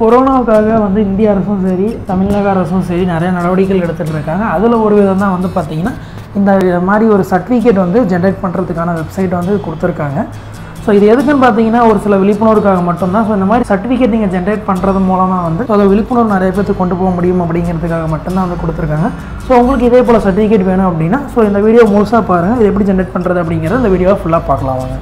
கொரோனாவுக்காக வந்து இந்திய அரசும் சரி தமிழக அரசும் சரி நிறைய நடவடிக்கைகள் எடுத்துட்டு இருக்காங்க. அதுல ஒரு விதம் தான் வந்து பாத்தீங்கன்னா இந்த மாதிரி ஒரு சர்டிஃபிகேட் வந்து ஜெனரேட் பண்றதுக்கான வெப்சைட் வந்து கொடுத்திருக்காங்க. சோ இது எதுக்குன்னு பாத்தீங்கன்னா ஒரு சில விழிப்புணர்வுக்காக மட்டும் தான். சோ இந்த மாதிரி சர்டிஃபிகேட் நீங்க ஜெனரேட் பண்றது மூலமா வந்து அத விழிப்புணர்வு நிறைய பேருக்கு கொண்டு போக முடியும் அப்படிங்கிறதுக்காக மட்டும் தான் வந்து கொடுத்திருக்காங்க. சோ உங்களுக்கு இதே போல சர்டிஃபிகேட் வேணும் அப்படினா சோ இந்த வீடியோ முழுசா பாருங்க. இது எப்படி ஜெனரேட் பண்றது அப்படிங்கறது இந்த வீடியோவை ஃபுல்லா பார்க்கலாம் வாங்க.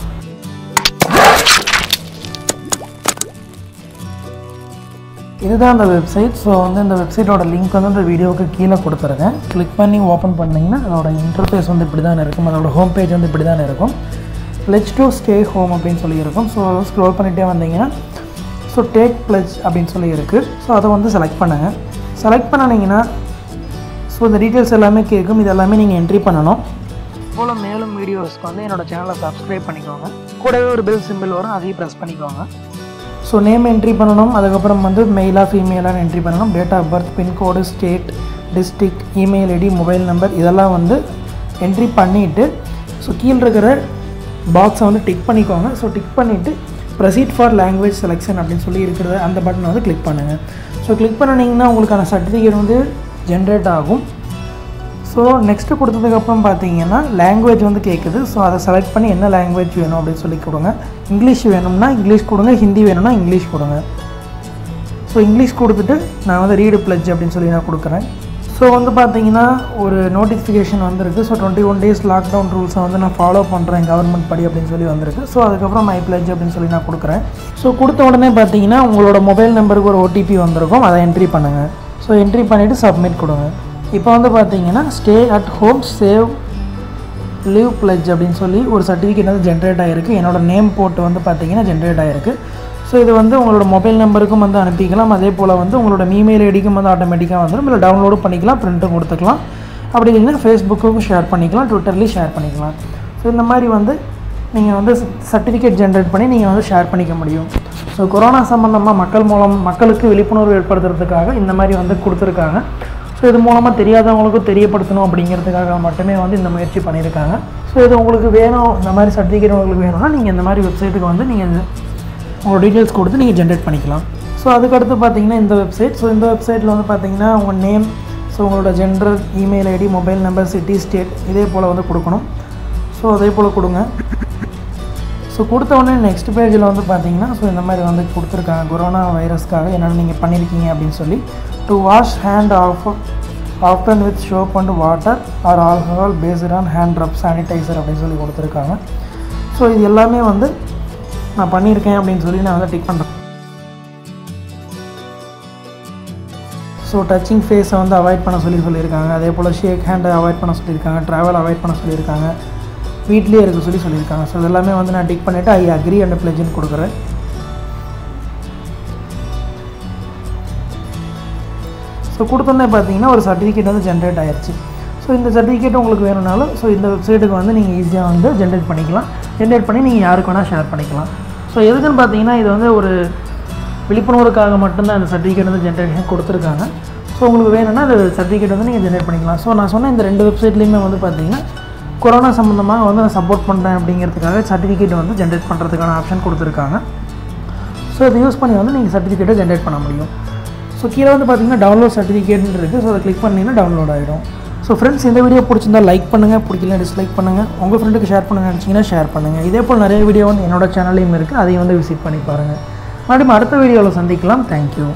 இதுதான் அந்த வெப்சைட். ஸோ வந்து இந்த வெப்சைட்டோட லிங்க் வந்து இந்த வீடியோவுக்கு கீழே கொடுத்துருக்கேன். கிளிக் பண்ணி ஓப்பன் பண்ணிங்கன்னா அதோட இன்டர்ஃபேஸ் வந்து இப்படி தான் இருக்கும். அதோட ஹோம் பேஜ் வந்து இப்படி தான் இருக்கும். பிளெட்ஜ் டு ஸ்டே ஹோம் அப்படின்னு சொல்லியிருக்கும். ஸோ ஸ்க்ரோல் பண்ணிகிட்டே வந்தீங்கன்னா ஸோ டேக் பிளெட்ஜ் அப்படின்னு சொல்லி இருக்குது. ஸோ அதை வந்து செலக்ட் பண்ணுங்கள். செலக்ட் பண்ணிங்கன்னா ஸோ இந்த டீட்டெயில்ஸ் எல்லாமே கேட்கும். இது எல்லாமே நீங்கள் என்ட்ரி பண்ணணும். போல் மேலும் வீடியோஸ்க்கு வந்து என்னோடய சேனலை சப்ஸ்கிரைப் பண்ணிக்கோங்க. கூடவே ஒரு பெல் சிம்பிள் வரும், அதையும் ப்ரெஸ் பண்ணிக்கோங்க. ஸோ நேம் என்ட்ரி பண்ணணும். அதுக்கப்புறம் வந்து மெயிலாக ஃபீமேலான்னு என்ட்ரி பண்ணணும். Date of birth, pincode, state, district, email ID, mobile number இதெல்லாம் வந்து என்ட்ரி பண்ணிவிட்டு ஸோ கீழே இருக்கிற பாக்ஸை வந்து டிக் பண்ணிக்கோங்க. ஸோ டிக் பண்ணிவிட்டு ப்ரொசீட் ஃபார் லாங்குவேஜ் செலெக்ஷன் அப்படின்னு சொல்லி இருக்கிறது அந்த பட்டனை வந்து கிளிக் பண்ணுங்கள். ஸோ கிளிக் பண்ணிங்கன்னா உங்களுக்கான சர்டிஃபிகேட் வந்து ஜென்ரேட் ஆகும். ஸோ நெக்ஸ்ட்டு கொடுத்ததுக்கப்புறம் பார்த்தீங்கன்னா லாங்குவேஜ் வந்து கேட்குது. ஸோ அதை செலக்ட் பண்ணி என்ன லாங்குவேஜ் வேணும் அப்படின்னு சொல்லி கொடுங்க. இங்கிலீஷ் வேணும்னா இங்கிலீஷ் கொடுங்க, ஹிந்தி வேணும்னா இங்கிலீஷ் கொடுங்க. ஸோ இங்கிலீஷ் கொடுத்துட்டு நான் வந்து ரீடு பிளட்ஜ் அப்படின்னு சொல்லி நான் கொடுக்குறேன். ஸோ வந்து பார்த்தீங்கன்னா ஒரு நோட்டிஃபிகேஷன் வந்திருக்கு. ஸோ 21 days லாக்டவுன் ரூல்ஸை வந்து நான் ஃபாலோ பண்ணுறேன் கவர்மெண்ட் படி அப்படின்னு சொல்லி வந்திருக்கு. ஸோ அதுக்கப்புறம் மை பிளட்ஜ் அப்படின்னு சொல்லி நான் கொடுக்குறேன். ஸோ கொடுத்த உடனே பார்த்தீங்கன்னா உங்களோட மொபைல் நம்பருக்கு ஒரு OTP வந்திருக்கும். அதை என்ட்ரி பண்ணுங்கள். ஸோ என்ட்ரி பண்ணிவிட்டு சப்மிட் கொடுங்க. இப்போ வந்து பார்த்தீங்கன்னா stay at home save leave pledge அப்படின்னு சொல்லி ஒரு சர்டிஃபிகேட் வந்து ஜென்ரேட் ஆகிருக்கு. என்னோடய நேம் போட்டு வந்து பார்த்தீங்கன்னா ஜென்ரேட் ஆகிருக்கு. ஸோ இது வந்து உங்களோட மொபைல் நம்பருக்கும் வந்து அனுப்பிக்கலாம். அதே போல் வந்து உங்களோட இமெயில் ஐடிக்கும் வந்து ஆட்டோமேட்டிக்காக வந்துடும். இல்லை டவுன்லோடு பண்ணிக்கலாம், பிரிண்ட்டும் கொடுத்துக்கலாம். அப்படி இல்லைன்னா ஃபேஸ்புக்கும் ஷேர் பண்ணிக்கலாம், ட்விட்டர்லேயும் ஷேர் பண்ணிக்கலாம். ஸோ இந்த மாதிரி வந்து நீங்கள் வந்து சர்டிஃபிகேட் ஜென்ரேட் பண்ணி நீங்கள் வந்து ஷேர் பண்ணிக்க முடியும். ஸோ கொரோனா சம்மந்தமாக மக்களுக்கு விழிப்புணர்வு ஏற்படுத்துறதுக்காக இந்த மாதிரி வந்து கொடுத்துருக்காங்க. ஸோ இது மூலமாக தெரியாதவங்களுக்கும் தெரியப்படுத்தணும் அப்படிங்கிறதுக்காக மட்டுமே வந்து இந்த முயற்சி பண்ணியிருக்காங்க. ஸோ இது உங்களுக்கு வேணும், இந்த மாதிரி சர்டிஃபிகேட் உங்களுக்கு வேணும்னா நீங்கள் இந்த மாதிரி வெப்சைட்டுக்கு வந்து நீங்கள் உங்களோட டீட்டெயில்ஸ் கொடுத்து நீங்கள் ஜென்ரேட் பண்ணிக்கலாம். ஸோ அதுக்கடுத்து பார்த்தீங்கன்னா இந்த வெப்சைட். ஸோ இந்த வெப்சைட்டில் வந்து பார்த்தீங்கன்னா உங்கள் நேம், ஸோ உங்களோட gender, email ID, mobile number, city, state இதே போல் வந்து கொடுக்கணும். ஸோ அதே போல் கொடுங்க. ஸோ கொடுத்த உடனே நெக்ஸ்ட் பேஜில் வந்து பார்த்தீங்கன்னா ஸோ இந்த மாதிரி வந்து கொடுத்துருக்காங்க கொரோனா வைரஸ்க்காக என்னென்ன நீங்கள் பண்ணியிருக்கீங்க அப்படின்னு சொல்லி. To wash hand often with soap and water or alcohol based on hand rub sanitiser அப்படின்னு சொல்லி கொடுத்துருக்காங்க. ஸோ இது எல்லாமே வந்து நான் பண்ணியிருக்கேன் அப்படின்னு சொல்லி நான் வந்து டிக் பண்ணுறேன். ஸோ டச்சிங் ஃபேஸை வந்து அவாய்ட் பண்ண சொல்லியிருக்காங்க. அதே போல் ஷேக் ஹேண்டை அவாய்ட் பண்ண சொல்லியிருக்காங்க. ட்ராவல் அவாய்ட் பண்ண சொல்லியிருக்காங்க. வீட்லேயே இருக்க சொல்லியிருக்காங்க. ஸோ இதெல்லாமே வந்து நான் டிக் பண்ணிவிட்டு ஐ அக்ரி அண்ட் பிளட்ஜின்னு கொடுக்குறேன். ஸோ கொடுத்தோன்னே பார்த்தீங்கன்னா ஒரு சர்டிஃபிகேட் வந்து ஜென்ரேட் ஆயிடுச்சு. ஸோ இந்த சர்டிஃபிகேட் உங்களுக்கு வேணும்னாலும் ஸோ இந்த வெப்சைட்டுக்கு வந்து நீங்கள் ஈஸியாக வந்து ஜென்ரேட் பண்ணிக்கலாம். ஜென்ரேட் பண்ணி நீங்கள் யாருக்கு வேணால் ஷேர் பண்ணிக்கலாம். ஸோ எதுக்குன்னு பார்த்தீங்கன்னா இது வந்து ஒரு விழிப்புணர்வுக்காக மட்டும்தான் இந்த சர்டிஃபிகேட் வந்து ஜென்ரேஷன் கொடுத்துருக்காங்க. ஸோ உங்களுக்கு வேணும்னா அந்த சர்டிஃபிகேட் வந்து நீங்கள் ஜென்ரேட் பண்ணிக்கலாம். ஸோ நான் சொன்ன இந்த ரெண்டு வெப்சைட்லேயுமே வந்து பார்த்தீங்கன்னா கொரோனா சம்மந்தமாக வந்து நான் சப்போர்ட் பண்ணுறேன் அப்படிங்கிறதுக்காக சர்டிஃபிகேட் வந்து ஜென்ரேட் பண்ணுறதுக்கான ஆப்ஷன் கொடுத்துருக்காங்க. ஸோ இதை யூஸ் பண்ணி வந்து நீங்கள் சர்டிஃபிகேட்டை ஜென்ரேட் பண்ண முடியும். ஸோ கீழே வந்து பார்த்தீங்கன்னா டவுன்லோட் சர்டிஃபிகேட்னு இருக்குது. ஸோ அதை கிளிக் பண்ணிங்கன்னா டவுன்லோட் ஆகிடும். ஸோ ஃப்ரெண்ட்ஸ், இந்த வீடியோ பிடிச்சிருந்தா லைக் பண்ணுங்கள், பிடிக்கலன்னா டிஸ்லைக் பண்ணுங்கள். உங்கள் ஃப்ரெண்டுக்கு ஷேர் பண்ணுங்க நினச்சிங்கன்னா ஷேர் பண்ணுங்கள். இதே போல் நிறைய வீடியோ வந்து என்னோட சேனல்லையும் இருக்குது. அதையும் வந்து விசிட் பண்ணி பாருங்கள். மறுபடியும் அடுத்த வீடியோவில் சந்திக்கலாம். தேங்க்யூ.